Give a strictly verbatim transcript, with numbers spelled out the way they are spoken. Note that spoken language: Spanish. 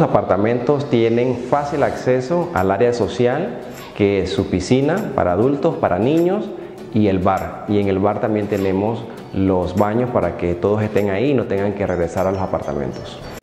los apartamentos tienen fácil acceso al área social, que es su piscina para adultos, para niños, y el bar. Y en el bar también tenemos los baños para que todos estén ahí y no tengan que regresar a los apartamentos.